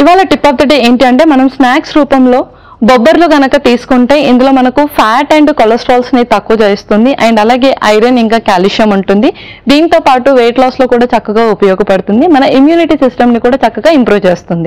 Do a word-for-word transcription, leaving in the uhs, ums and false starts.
ఇవాల tip of the day ఏంటి అంటే మనం స్నాక్స్ రూపంలో బొబ్బర్లు గనక తీసుకుంటే ఇందులో మనకు ఫ్యాట్ అండ్ కొలెస్ట్రాల్స్ ని తక్కువ చేస్తుంది అండ్ అలాగే ఐరన్ ఇంకా కాల్షియం ఉంటుంది. దీంతో పాటు వెయిట్ లాస్ లో కూడా చక్కగా ఉపయోగపడుతుంది. మన ఇమ్యూనిటీ సిస్టమ్ ని కూడా చక్కగా ఇంప్రూవ్ చేస్తుంది.